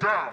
down.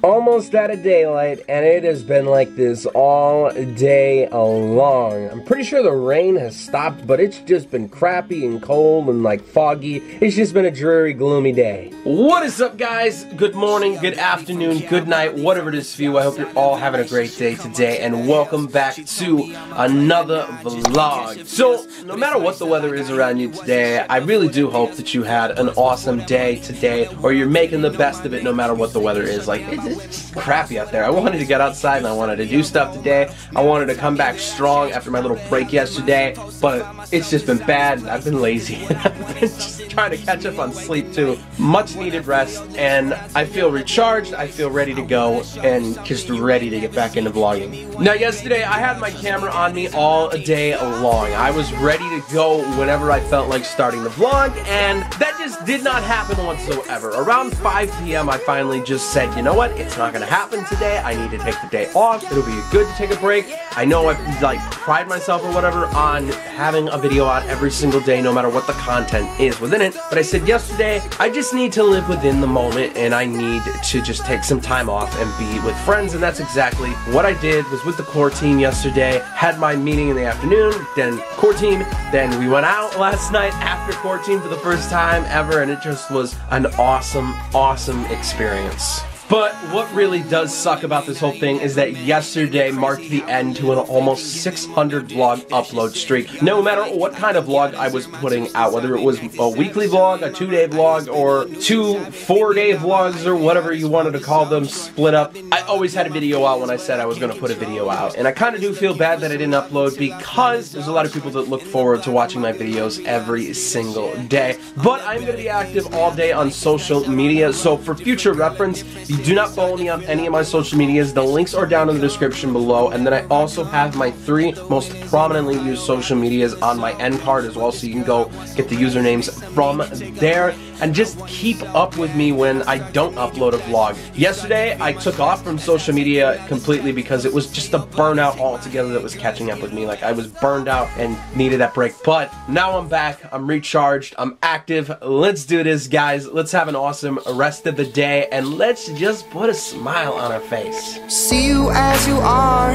Almost out of daylight, and it has been like this all day long. I'm pretty sure the rain has stopped, but it's just been crappy and cold and like foggy. It's just been a dreary, gloomy day. What is up, guys? Good morning, good afternoon, good night, whatever it is for you. I hope you're all having a great day today, and welcome back to another vlog. So, no matter what the weather is around you today, I really do hope that you had an awesome day today, or you're making the best of it no matter what the weather is. Like, it's crappy out there. I wanted to get outside and I wanted to do stuff today. I wanted to come back strong after my little break yesterday, but it's just been bad. I've been lazy. I've been just trying to catch up on sleep too. Much needed rest, and I feel recharged. I feel ready to go and just ready to get back into vlogging. Now yesterday I had my camera on me all day long. I was ready to go whenever I felt like starting the vlog, and that just did not happen whatsoever. Around 5 p.m. I finally just said, you know what? It's not gonna happen today. I need to take the day off. It'll be good to take a break. I know I've like pride myself or whatever on having a video out every single day no matter what the content is within it, but I said yesterday I just need to live within the moment and I need to just take some time off and be with friends, and that's exactly what I did. Was with the core team yesterday, had my meeting in the afternoon, then core team, then we went out last night after core team for the first time ever, and it just was an awesome experience. But what really does suck about this whole thing is that yesterday marked the end to an almost 600 vlog upload streak. No matter what kind of vlog I was putting out, whether it was a weekly vlog, a two-day vlog, or two 4-day vlogs, or whatever you wanted to call them, split up, I always had a video out when I said I was going to put a video out. And I kind of do feel bad that I didn't upload because there's a lot of people that look forward to watching my videos every single day. But I'm going to be active all day on social media, so for future reference, do not follow me on any of my social medias. The links are down in the description below, and then I also have my 3 most prominently used social medias on my end card as well, so you can go get the usernames from there. And just keep up with me when I don't upload a vlog. Yesterday, I took off from social media completely because it was just a burnout altogether that was catching up with me. Like, I was burned out and needed that break. But now I'm back, I'm recharged, I'm active. Let's do this, guys. Let's have an awesome rest of the day, and let's just put a smile on our face. See you as you are,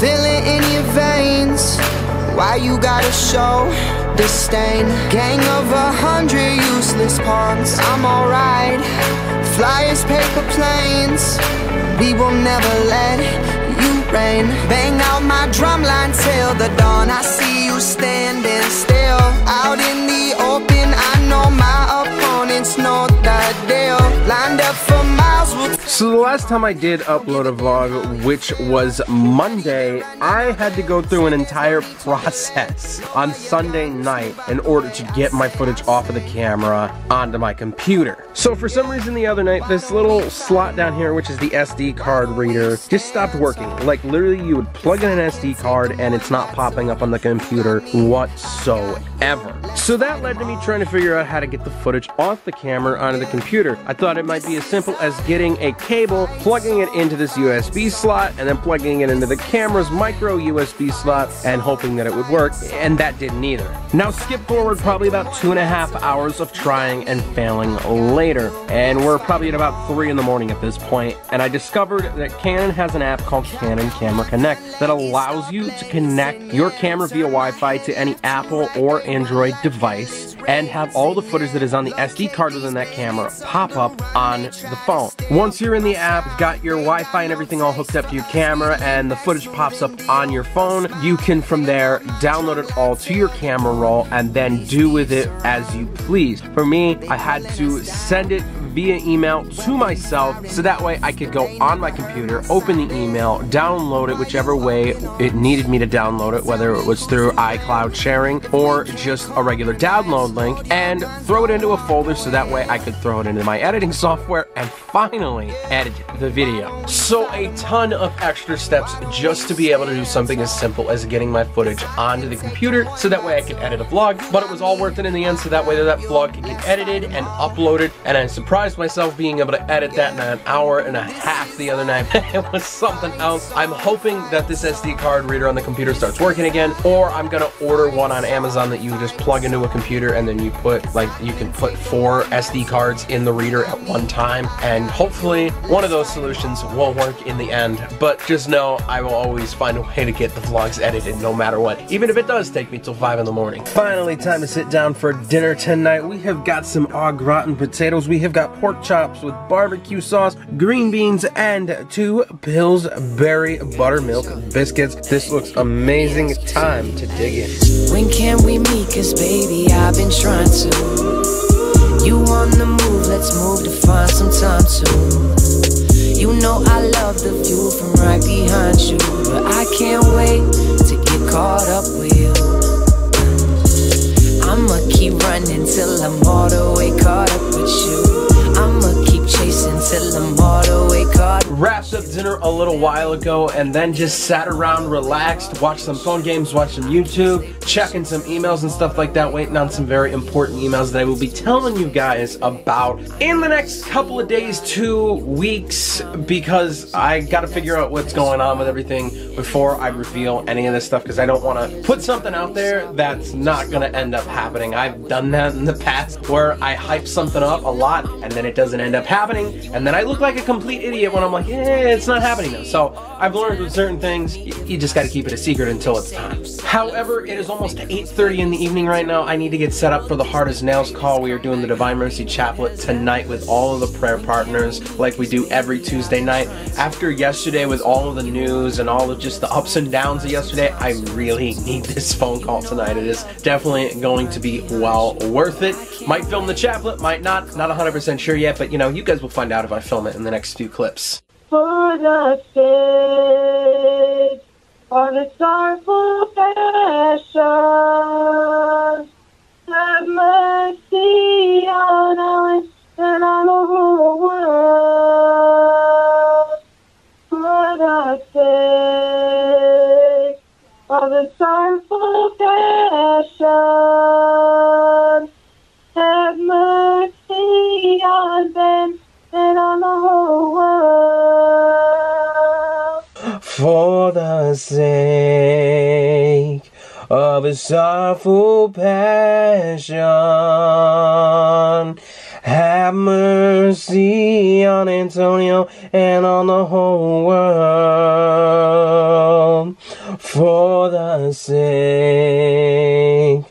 villain in your veins. Why you gotta show disdain? Gang of 100 useless pawns. I'm alright, flyers, paper planes. We will never let you reign. Bang out my drumline till the dawn. I see you standing still out in the open. I know my opponents know the deal. Lined up for miles with. So the last time I did upload a vlog, which was Monday, I had to go through an entire process on Sunday night in order to get my footage off of the camera onto my computer. So for some reason the other night, this little slot down here, which is the SD card reader, just stopped working. Like literally you would plug in an SD card and it's not popping up on the computer whatsoever. So that led to me trying to figure out how to get the footage off the camera onto the computer. I thought it might be as simple as getting a cable, plugging it into this USB slot, and then plugging it into the camera's micro USB slot and hoping that it would work, and that didn't either. Now skip forward probably about 2.5 hours of trying and failing later, and we're probably at about 3 in the morning at this point, and I discovered that Canon has an app called Canon Camera Connect that allows you to connect your camera via Wi-Fi to any Apple or Android device and have all the footage that is on the SD card within that camera pop up on the phone. Once you're in the app, got your Wi-Fi and everything all hooked up to your camera, and the footage pops up on your phone, you can from there download it all to your camera roll and then do with it as you please. For me, I had to send it via email to myself, so that way I could go on my computer, open the email, download it whichever way it needed me to download it, whether it was through iCloud sharing or just a regular download link, and throw it into a folder so that way I could throw it into my editing software and finally edit the video. So a ton of extra steps just to be able to do something as simple as getting my footage onto the computer so that way I could edit a vlog, but it was all worth it in the end, so that way that vlog could get edited and uploaded, and I'm surprised surprised myself being able to edit that in an hour and a half the other night. It was something else. I'm hoping that this SD card reader on the computer starts working again, or I'm gonna order one on Amazon that you just plug into a computer and then you put, like, you can put 4 SD cards in the reader at one time, and hopefully one of those solutions will work in the end. But just know I will always find a way to get the vlogs edited no matter what, even if it does take me till 5 in the morning. Finally, time to sit down for dinner tonight. We have got some au gratin potatoes, we have got pork chops with barbecue sauce, green beans, and 2 Pillsbury buttermilk biscuits. This looks amazing. Time to dig in. When can we meet? 'Cause baby, I've been trying to. You on the move, let's move to find some time soon. You know I love the view from right behind you, but I can't wait to get caught up with you. I'ma keep running till I'm all the way caught up with you. I'ma keep chasing till I'm all the way caught up with you. Wrapped up dinner a little while ago and then just sat around, relaxed, watched some phone games, watched some YouTube, checking some emails and stuff like that, waiting on some very important emails that I will be telling you guys about in the next couple of days, 2 weeks, because I gotta figure out what's going on with everything before I reveal any of this stuff, because I don't want to put something out there that's not gonna end up happening. I've done that in the past where I hype something up a lot and then it doesn't end up happening, and then I look like a complete idiot when I'm like, yeah, it's not happening though. So I've learned with certain things, you just gotta keep it a secret until it's time. However, it is almost 8:30 in the evening right now. I need to get set up for the Hard as Nails call. We are doing the Divine Mercy Chaplet tonight with all of the prayer partners, like we do every Tuesday night. After yesterday with all of the news and all of just the ups and downs of yesterday, I really need this phone call tonight. It is definitely going to be well worth it. Might film the chaplet, might not. Not 100% sure yet, but you know, you guys will find out if I film it in the next few clips. For the sake of the sorrowful passion, have mercy on us and on the whole world. For the sake of the sorrowful passion, have mercy on them and on the whole world. For the sake of a sorrowful passion, have mercy on Antonio and on the whole world. For the sake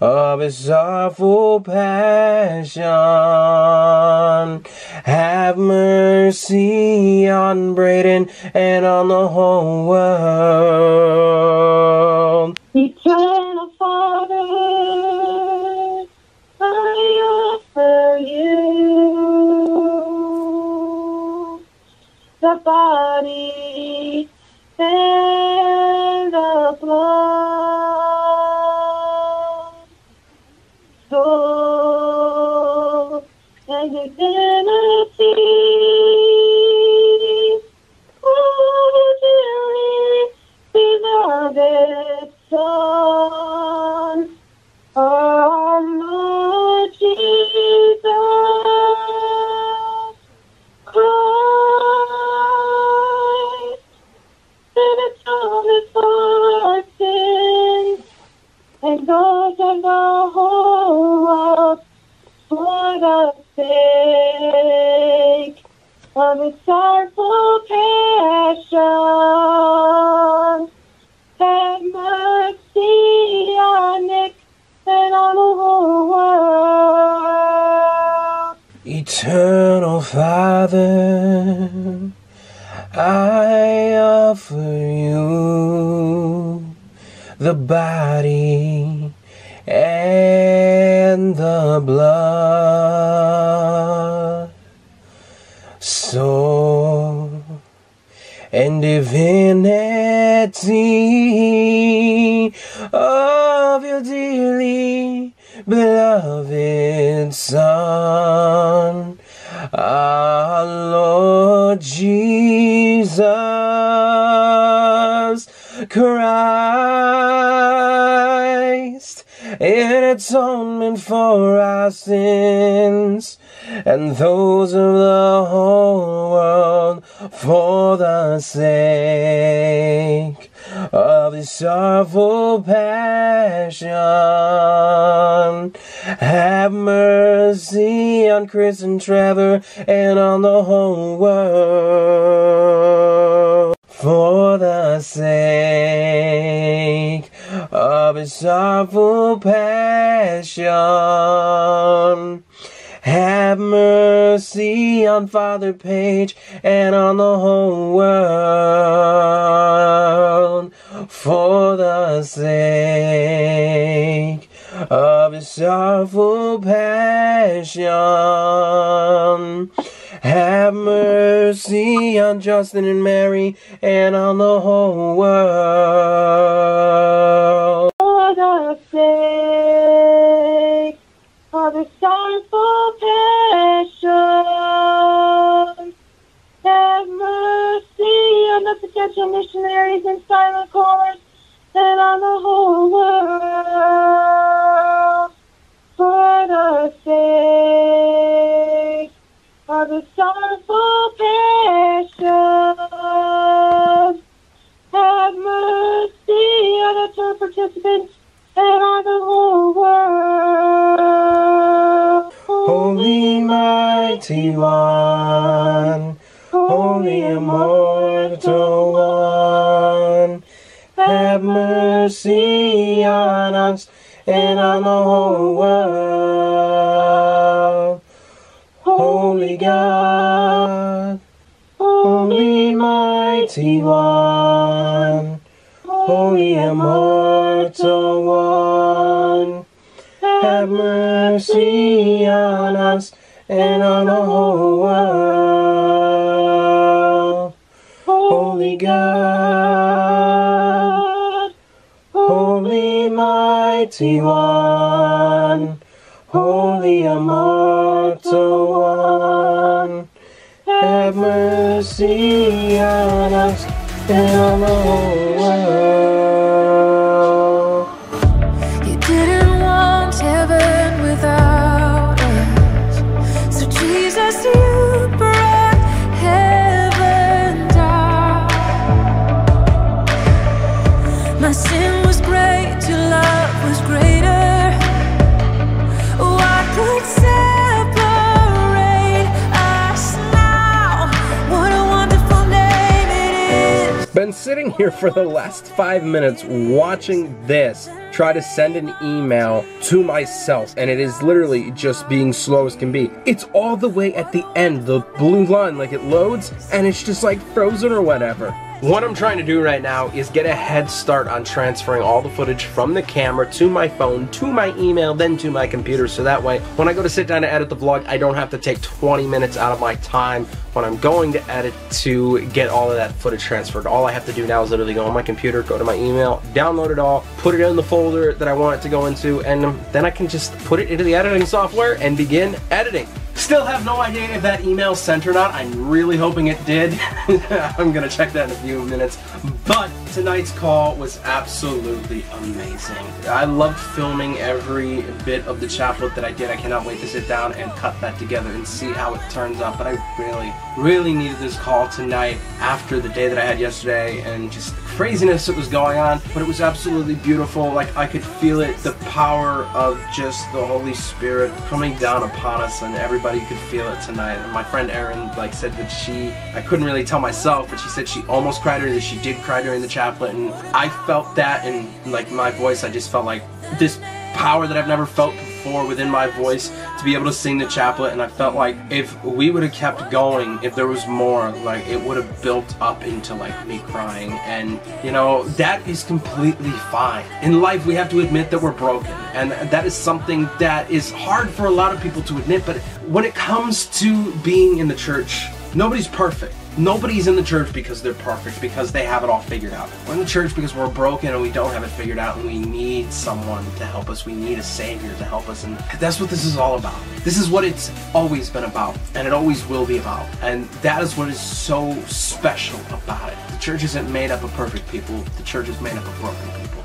of a sorrowful passion, have mercy on Braden and on the whole world. Eternal Father, I offer you the body and the blood, soul, and divinity, all the beloved Son, our Lord Jesus Christ, and atonement for our sins, and those of the whole world, for the sake of His sorrowful passion. Have mercy on Nick and on the whole world. Eternal Father, I offer you the body and the blood, soul, and divinity of your dearly beloved Son, our Lord Jesus Christ, in atonement for our sins, and those of the whole world for the sake of this sorrowful passion. Have mercy on Chris and Trevor and on the whole world for the sake of his sorrowful passion. Have mercy on Father Page and on the whole world for the sake of his sorrowful passion. Have mercy on Justin and Mary and on the whole world for the sake of his sorrowful passion. Have mercy on the potential missionaries and silent callers and on the whole world for the sake of the sorrowful passion. Have mercy on the tour participants and on the whole world. Holy Mighty One, Holy Immortal One, have mercy on us and on the whole world. Holy God, Holy Mighty One, Holy Immortal One, have mercy on us and on the whole world. Holy God, Holy Mighty One, Holy Immortal One, have mercy on us and on the whole world. You didn't want heaven without us, so Jesus, you brought heaven down. My sin was great, your love was greater. Been sitting here for the last 5 minutes watching this try to send an email to myself, and it is literally just being slow as can be. It's all the way at the end, the blue line, like it loads and it's just like frozen or whatever. What I'm trying to do right now is get a head start on transferring all the footage from the camera to my phone, to my email, then to my computer, so that way when I go to sit down to edit the vlog, I don't have to take 20 minutes out of my time when I'm going to edit to get all of that footage transferred. All I have to do now is literally go on my computer, go to my email, download it all, put it in the folder that I want it to go into, and then I can just put it into the editing software and begin editing. Still have no idea if that email sent or not. I'm really hoping it did. I'm gonna check that in a few minutes. But tonight's call was absolutely amazing. I loved filming every bit of the chaplet that I did. I cannot wait to sit down and cut that together and see how it turns out. But I really needed this call tonight after the day that I had yesterday and just the craziness that was going on. But it was absolutely beautiful. Like, I could feel it, the power of just the Holy Spirit coming down upon us, and everybody could feel it tonight. And my friend Erin said that I couldn't really tell myself, but she said she almost cried, or that she did cry during the chaplet, and I felt that in my voice. I just felt like this power that I've never felt before within my voice to be able to sing the chaplet, and I felt like if we would have kept going, if there was more, it would have built up into me crying, and you know, that is completely fine. In life, we have to admit that we're broken, and that is something that is hard for a lot of people to admit, but when it comes to being in the church, nobody's perfect. Nobody's in the church because they're perfect, because they have it all figured out. We're in the church because we're broken and we don't have it figured out, and we need someone to help us. We need a savior to help us, and that's what this is all about. This is what it's always been about, and it always will be about, and that is what is so special about it. The church isn't made up of perfect people. The church is made up of broken people.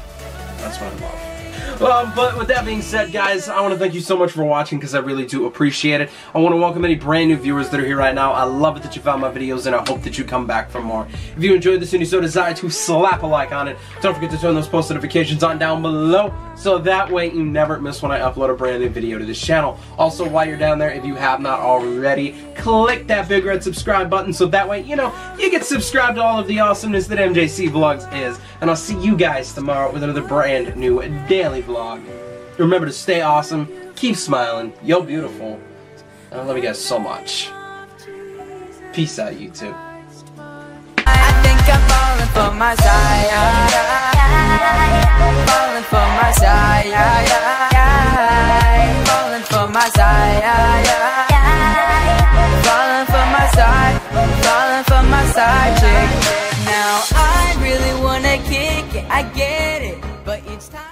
That's what I love. But with that being said, guys, I want to thank you so much for watching because I really do appreciate it. I want to welcome any brand new viewers that are here right now. I love it that you found my videos, and I hope that you come back for more. If you enjoyed this and you so desire to, slap a like on it. Don't forget to turn those post notifications on down below so that way you never miss when I upload a brand new video to this channel. Also, while you're down there, if you have not already, click that big red subscribe button so that way, you know, you get subscribed to all of the awesomeness that MJC Vlogs is. And I'll see you guys tomorrow with another brand new daily vlog. Remember to stay awesome, keep smiling, you're beautiful. And I love you guys so much. Peace out, YouTube. I think I'm falling for my side. Falling for my side. Falling for my side. Falling for my side, falling for my side chick. Now I really wanna kick it, I get it, but each time